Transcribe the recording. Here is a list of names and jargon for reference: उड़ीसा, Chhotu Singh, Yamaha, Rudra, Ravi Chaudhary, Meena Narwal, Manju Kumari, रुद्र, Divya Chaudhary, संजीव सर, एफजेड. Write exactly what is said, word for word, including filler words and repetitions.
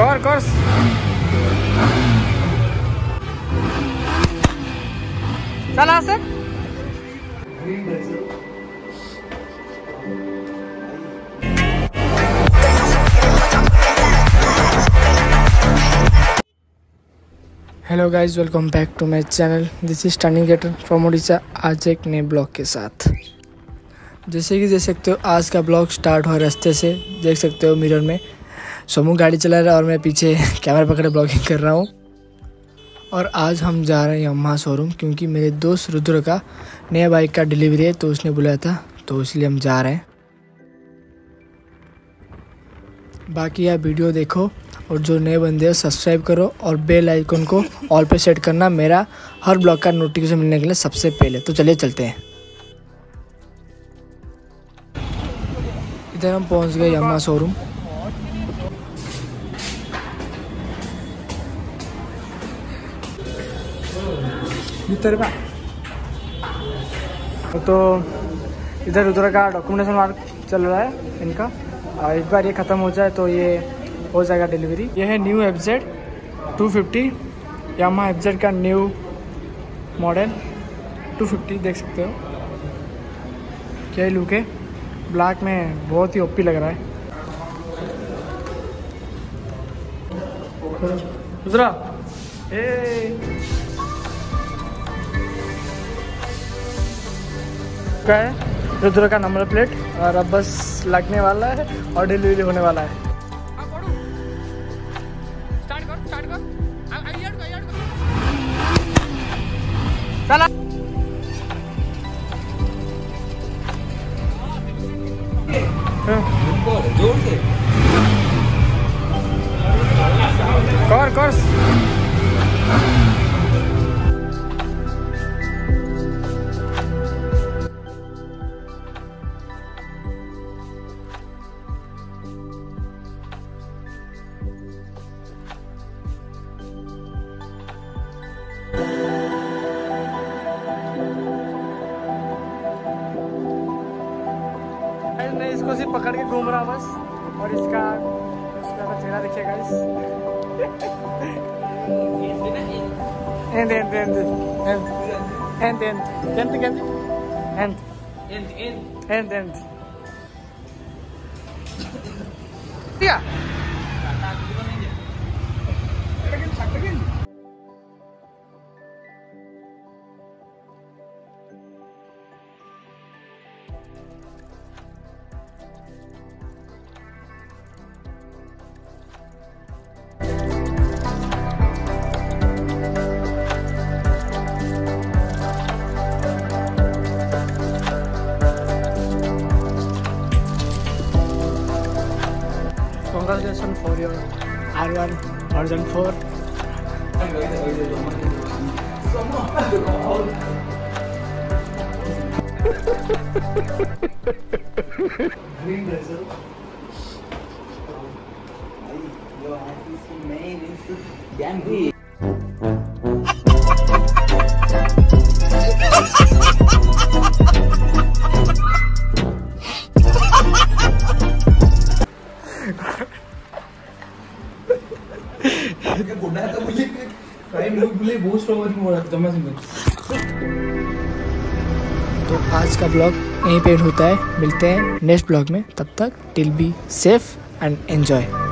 कर कर चल Asif. Hello guys, welcome back to my channel. This is turning gator from उड़ीसा, आज एक नए ब्लॉग के साथ। जैसे कि देख सकते हो आज का ब्लॉग स्टार्ट हो रास्ते से, देख सकते हो मिरर में सोमू गाड़ी चला रहा है और मैं पीछे कैमरा पकड़े ब्लॉगिंग कर रहा हूँ। और आज हम जा रहे हैं यामाहा शोरूम, क्योंकि मेरे दोस्त रुद्र का नया बाइक का डिलीवरी है तो उसने बुलाया था, तो इसलिए हम जा रहे हैं। बाकी यह वीडियो देखो और जो नए बंदे हो सब्सक्राइब करो और बेल आइकन को ऑल पे सेट करना, मेरा हर ब्लॉग का नोटिफिकेशन मिलने के लिए सबसे पहले। तो चलिए चलते हैं। इधर हम पहुंच गए यामाहा शोरूम। तो इधर रुद्र का डॉक्यूमेंटेशन वर्क चल रहा है इनका, और एक बार ये ख़त्म हो जाए तो ये हो जाएगा डिलीवरी। ये है new एफजेड two fifty, Yamaha एफजेड का न्यू मॉडल टू फिफ्टी। देख सकते हो क्या लुक है, ब्लैक में बहुत ही ओपी लग रहा है। रुद्रा ए क्या है रुद्रा का नंबर प्लेट, और अब बस लगने वाला है और डिलीवरी होने वाला है। जोर से कर कर मैं इसको सिर्फ पकड़ के घूम रहा बस, और इसका इसका चेहरा देखिए guys. And and and and and and and and and क्या for your R one four green diesel your heart is so main is damn big। तो आज का ब्लॉग यहीं पे होता है, मिलते हैं नेक्स्ट ब्लॉग में। तब तक till be safe and enjoy.